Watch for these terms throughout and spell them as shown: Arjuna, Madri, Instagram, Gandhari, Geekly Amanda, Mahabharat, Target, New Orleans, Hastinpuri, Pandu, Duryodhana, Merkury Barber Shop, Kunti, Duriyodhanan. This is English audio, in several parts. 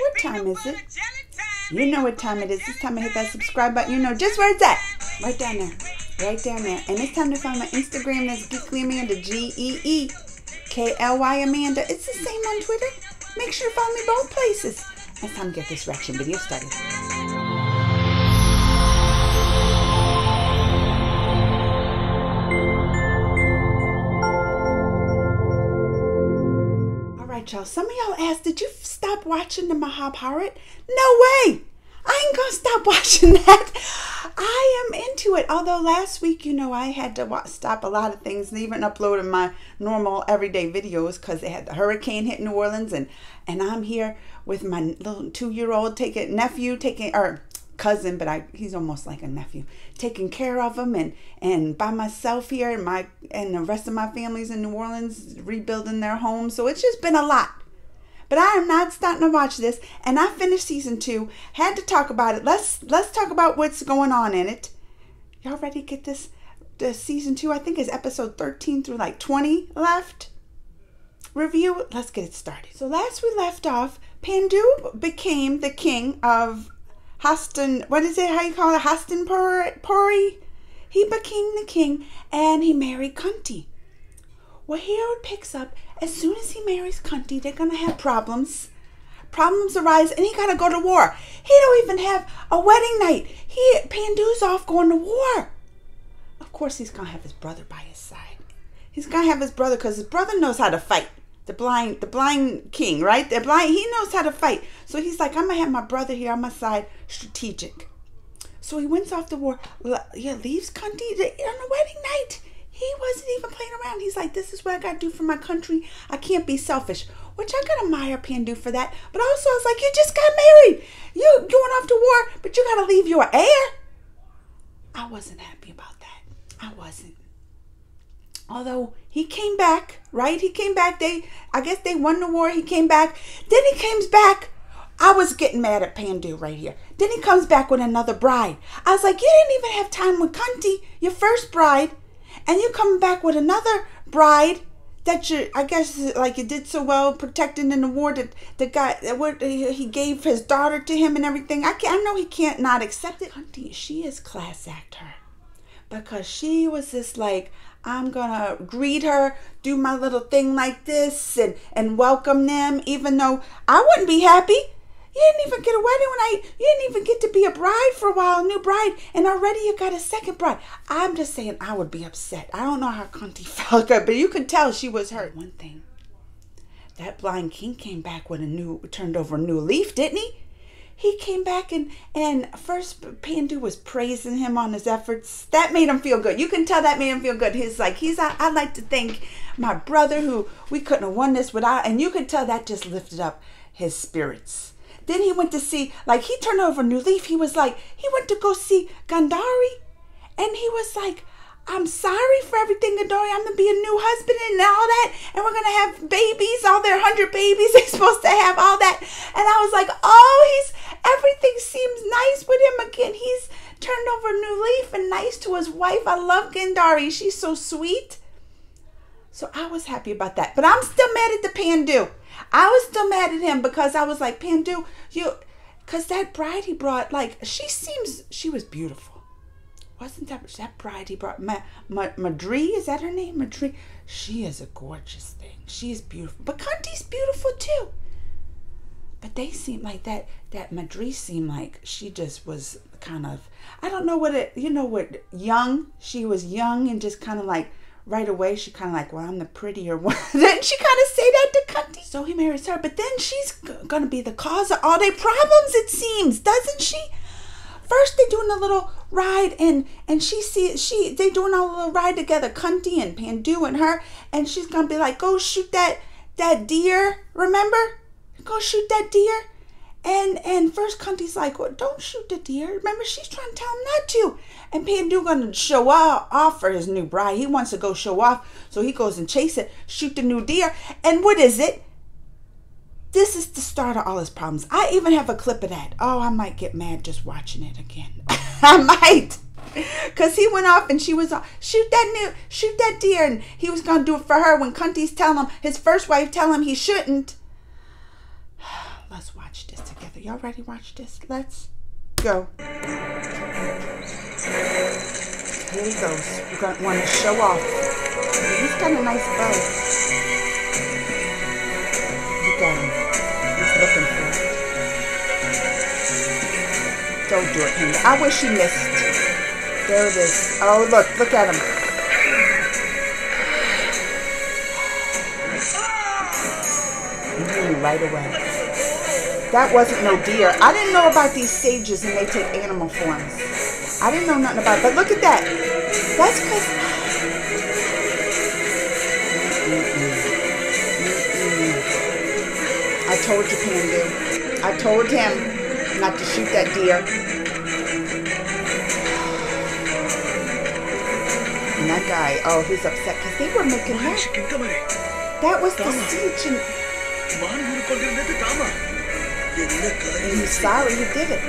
What time is it? You know what time it is. It's time to hit that subscribe button. You know just where it's at. Right down there. Right down there. And it's time to find my Instagram. That's Geekly Amanda. Geekly Amanda. It's the same on Twitter. Make sure to follow me both places. It's time to get this reaction video started. Alright y'all, some of y'all asked, did you stop watching the Mahabharat? No way! I ain't gonna stop watching that. I am into it. Although last week, you know, I had to stop a lot of things and even uploading my normal everyday videos because they had the hurricane hit New Orleans, and I'm here with my little two-year-old cousin, but he's almost like a nephew, taking care of him, and by myself here, and the rest of my family's in New Orleans rebuilding their home. So it's just been a lot. But I am not starting to watch this, and I finished season 2. Had to talk about it. Let's talk about what's going on in it. Y'all ready to get this? The season 2, I think, is episode 13 through like 20 left. Review. Let's get it started. So last we left off, Pandu became the king of Hastinpuri. He became the king, and he married Kunti. Well, Herod picks up, as soon as he marries Kunti, they're going to have problems. Problems arise, and he got to go to war. He don't even have a wedding night. Pandu's off going to war. Of course, he's going to have his brother by his side. He's going to have his brother because his brother knows how to fight. The blind king, right? He knows how to fight. So he's like, I'm going to have my brother here on my side, strategic. So he wins off the war. Yeah, leaves Kunti on a wedding night. He wasn't even playing around. He's like, this is what I got to do for my country. I can't be selfish, which I got to admire Pandu for that. But also, I was like, you just got married. You're going off to war, but you got to leave your heir. I wasn't happy about that. I wasn't. Although he came back, right? He came back. I guess they won the war. He came back. Then he came back. I was getting mad at Pandu right here. Then he comes back with another bride. I was like, you didn't even have time with Kunti, your first bride. And you come back with another bride that you, I guess, like you did so well protecting in the war, that the guy, what he gave his daughter to him and everything. I know he can't not accept it. Kunti, she is class act her, because she was just like, I'm gonna greet her, do my little thing like this, and welcome them, even though I wouldn't be happy. You didn't even get a wedding night. You didn't even get to be a bride for a while, a new bride, and already you got a second bride. I'm just saying, I would be upset. I don't know how Kunti felt, but you could tell she was hurt. One thing, that blind king came back with turned over a new leaf, didn't he? He came back, and first Pandu was praising him on his efforts. That made him feel good. You can tell that made him feel good. He's like, I'd like to thank my brother, who we couldn't have won this without, and you could tell that just lifted up his spirits. Then he went to see, like, he turned over a new leaf. He went to go see Gandhari. And he was like, I'm sorry for everything, Gandhari. I'm going to be a new husband and all that. And we're going to have babies, all their 100 babies. They're supposed to have all that. And I was like, oh, everything seems nice with him again. He's turned over a new leaf and nice to his wife. I love Gandhari. She's so sweet. So I was happy about that. But I'm still mad at the Pandu. I was still mad at him, because I was like, Pandu, because that bride he brought, like, she was beautiful. Wasn't that bride he brought, Madri, is that her name? Madri, she is a gorgeous thing. She is beautiful. But Kunti's beautiful too. But they seem like that Madri seemed like she just was kind of, I don't know what it, you know what, young. She was young and just kind of like, right away, she kind of like, well, I'm the prettier one. Didn't she kind of say that to Kunti? So he marries her, but then she's going to be the cause of all their problems, it seems, doesn't she? First, they're doing a little ride, and they're doing a little ride together, Kunti and Pandu and her, and she's going to be like, go shoot that deer, remember? Go shoot that deer. And first Kunti's like, well, don't shoot the deer. Remember, she's trying to tell him not to. And Pandu gonna show off for his new bride. He wants to go show off, so he goes and chase it, shoot the new deer. And what is it? This is the start of all his problems. I even have a clip of that. Oh, I might get mad just watching it again. I might. Because he went off and she was off. Shoot that deer. And he was gonna do it for her when Kunti's telling him, his first wife telling him he shouldn't. Let's watch. watch this together. Y'all ready to watch this? Let's go. Here he goes. You're going to want to show off. He's got a nice bow. Look at him. He's looking for it. Don't do it, Panda. I wish he missed. There it is. Oh, look. Look at him. He right away. That wasn't no deer. I didn't know about these sages and they take animal forms. I didn't know nothing about it, but look at that. That's because... I told you, Pandu. I told him not to shoot that deer. And that guy, oh, he's upset because they were making him. That was the siege. And he's sorry he did it.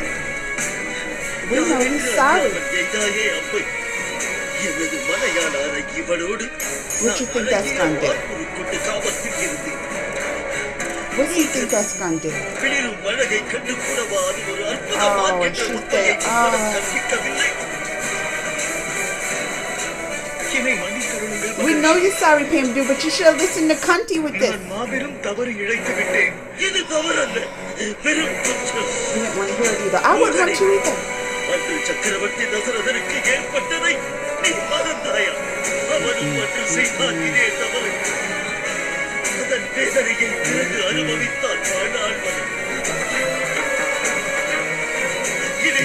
We know he's sorry. What do you think that's going to do? What do you think that's going to do? Oh, and she's there. Oh. We know you're sorry, Pandu, but you should have listened to Kunti with this. You didn't want to hear it either. I wouldn't want you either.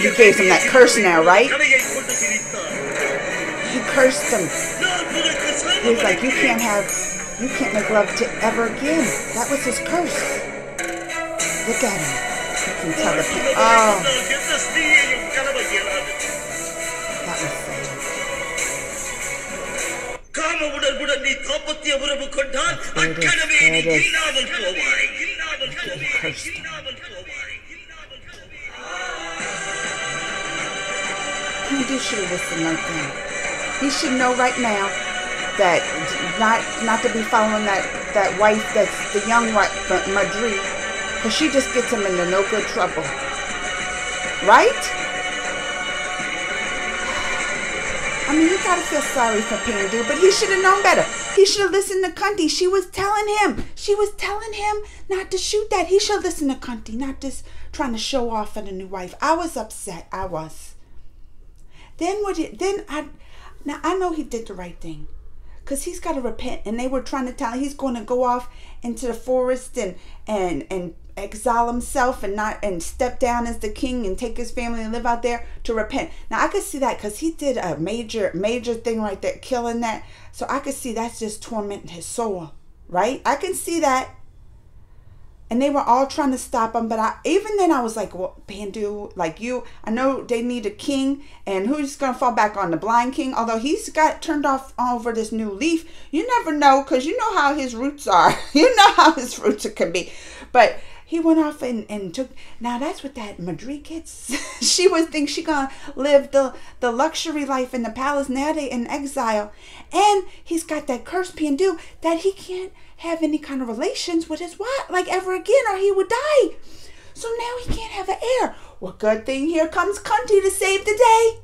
You gave him that curse now, right? You cursed him. He's like, you can't make love to ever again. That was his curse. Look at him. You can tell the pain. Oh. Pandu should have listened like that. He should know right now that not to be following that wife, that's the young wife, Madri, because she just gets him into no good trouble, right? I mean, you gotta feel sorry for Pandu, but he should have known better. He should have listened to Kunti. She was telling him. She was telling him not to shoot that. He should listen to Kunti, not just trying to show off on a new wife. I was upset. I was. Now I know he did the right thing, cause he's gotta repent. And they were trying to tell him he's going to go off into the forest and exile himself and step down as the king and take his family and live out there to repent. Now I could see that because he did a major thing right there, killing that. So I could see that's just tormenting his soul, right? I can see that. And they were all trying to stop him, but even then I was like, well, Pandu, like you, I know they need a king, and who's gonna fall back on the blind king? Although he's got turned off over this new leaf, you never know, because you know how his roots are. You know how his roots can be, but. He went off and took. Now that's what that Madri gets. She would think she gonna live the luxury life in the palace. Now they in exile, and he's got that curse, Pandu, that he can't have any kind of relations with his wife like ever again, or he would die. So now he can't have an heir. Well, good thing here comes Kunti to save the day.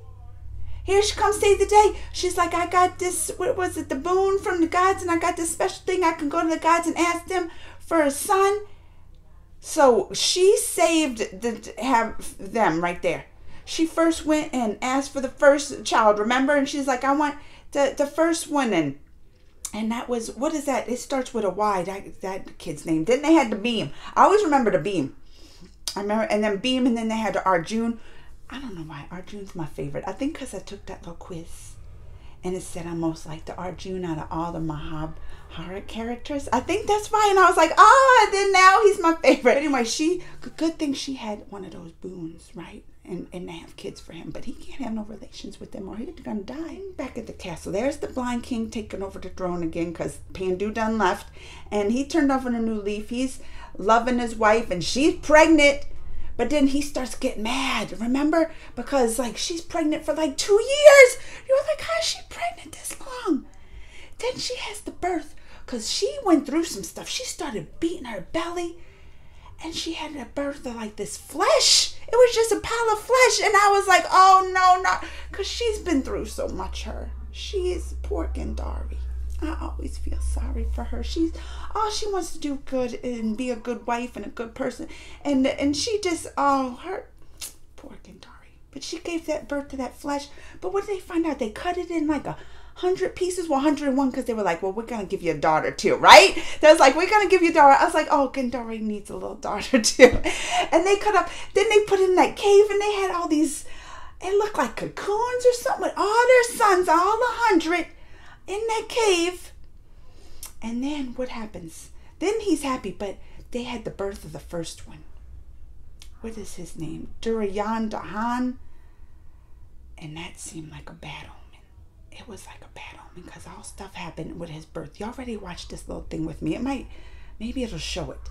Here she comes, save the day. She's like, I got this. What was it? The boon from the gods, and I got this special thing. I can go to the gods and ask them for a son. So she saved them right there. She first went and asked for the first child, remember? And she's like, I want the first one. And that was, what is that? It starts with a Y, that kid's name. Then they had the Beam. I always remember the Beam. I remember, and then Beam, and then they had the Arjuna. I don't know why. Arjuna's my favorite. I think because I took that little quiz. And it said I'm most like the Arjuna out of all the Mahabharat characters. I think that's why. And I was like, oh, and then now he's my favorite. But anyway, good thing she had one of those boons, right? And they have kids for him. But he can't have no relations with them or he's going to die. Back at the castle, there's the blind king taking over the throne again because Pandu done left. And he turned over a new leaf. He's loving his wife and she's pregnant. But then he starts getting mad, remember? Because, like, she's pregnant for, like, 2 years. You're like, how is she pregnant this long? Then she has the birth because she went through some stuff. She started beating her belly. and she had a birth of like this flesh. It was just a pile of flesh, and I was like, oh no, not, because she's been through so much. She is poor Gandhari. I always feel sorry for her. She's all she wants to do good and be a good wife and a good person, and she just her poor Gandhari. But she gave that birth to that flesh. But what did they find out? They cut it in like 100 pieces, 101, because they were like, well, we're gonna give you a daughter too, right? They was like, we're gonna give you a daughter. I was like, oh, Gandhari needs a little daughter too. And they cut up. Then they put in that cave, and they had all these. It looked like cocoons or something with all their sons, all 100. In that cave. And then what happens? Then he's happy, but they had the birth of the first one. What is his name? Duriyodhanan. And that seemed like a bad omen. It was like a bad omen because all stuff happened with his birth. You already watched this little thing with me. It might, maybe it'll show it.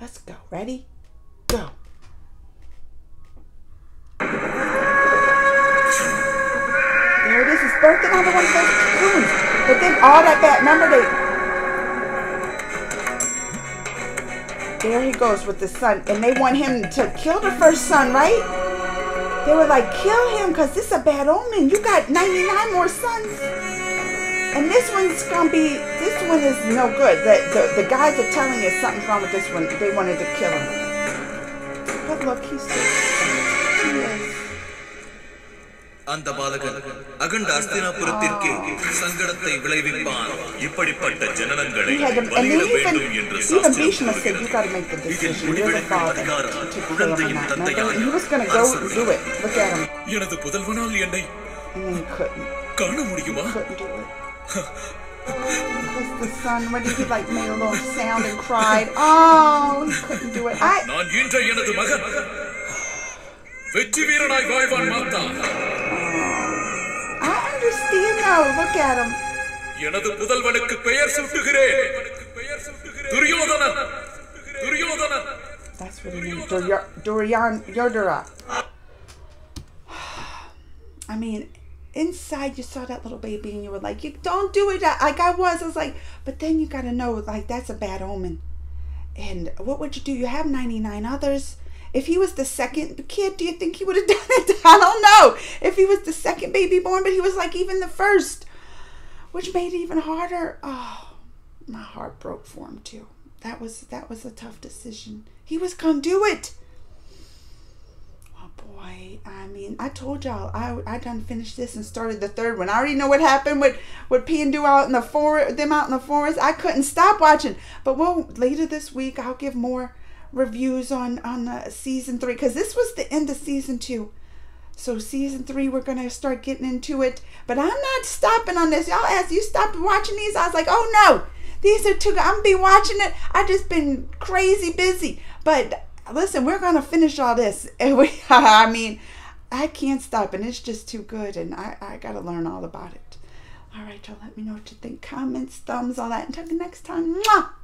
Let's go. Ready? Go. There it is. His birth. Another one of those. But then all that bad, remember they... There he goes with the son. And they want him to kill the first son, right? They were like, kill him because this is a bad omen. You got 99 more sons. And this one's going to be... This one is no good. The guys are telling you something's wrong with this one. They wanted to kill him. But look, he's so... He is... அந்த பாலகன் அகண்ட அஸ்தினாபுரத்திற்கு சங்கடத்தை விளைவிப்பான் இப்படிப்பட்ட ஜனனங்களை வலிய வேண்டும் என்று சாஸ்திரம் எனது புதல்வனால் என்னை காண முடியுமா the son, what did he like, made a little sound and cried, oh, he couldn't do it. நான் இன்று எனது மகன் வெற்றி வீரனாய் வாழ்வான் Matthan understand now. Look at him. எனது புதல்வனுக்கு பெயர் சூட்டுகிறேன். Duryodhanan. Duryodhanan. That's what he named. Duryodhana. I mean, inside you saw that little baby and you were like, you don't do it. Like I was like, but then you got to know, like, that's a bad omen. And what would you do? You have 99 others. If he was the second kid, do you think he would have done it? I don't know. If he was the second baby born, but he was like even the first, which made it even harder. Oh, my heart broke for him too. That was a tough decision. He was gonna do it. Oh boy, I mean, I told y'all, I done finished this and started the third one. I already know what happened with Pandu out in the forest, them out in the forest. I couldn't stop watching. But well, later this week I'll give more reviews on season 3, because this was the end of season 2, so season 3 we're gonna start getting into it. But I'm not stopping on this, y'all. As you stopped watching these, I was like, oh no, these are too good. I'm gonna be watching it. I just been crazy busy. But listen, we're gonna finish all this, and we I mean, I can't stop, and it's just too good, and I gotta learn all about it. All right, y'all, let me know what you think, comments, thumbs, all that. Until the next time, mwah!